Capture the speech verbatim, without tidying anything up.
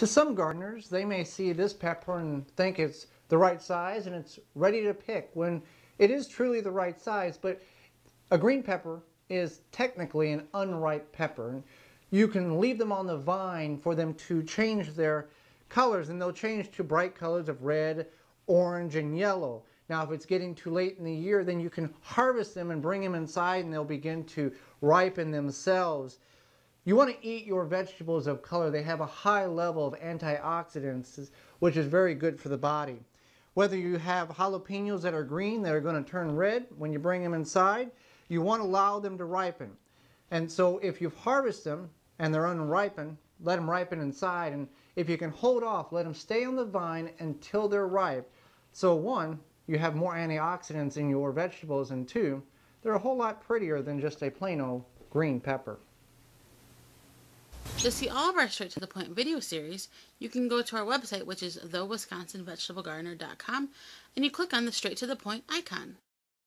To some gardeners, they may see this pepper and think it's the right size and it's ready to pick, when it is truly the right size, but a green pepper is technically an unripe pepper. And you can leave them on the vine for them to change their colors, and they'll change to bright colors of red, orange, and yellow. Now, if it's getting too late in the year, then you can harvest them and bring them inside, and they'll begin to ripen themselves. You want to eat your vegetables of color. They have a high level of antioxidants, which is very good for the body. Whether you have jalapenos that are green, that are going to turn red when you bring them inside, you want to allow them to ripen. And so if you've harvested them and they're unripened, let them ripen inside. And if you can hold off, let them stay on the vine until they're ripe. So one, you have more antioxidants in your vegetables, and two, they're a whole lot prettier than just a plain old green pepper. To see all of our Straight to the Point video series, you can go to our website, which is the wisconsin vegetable gardener dot com, and you click on the Straight to the Point icon.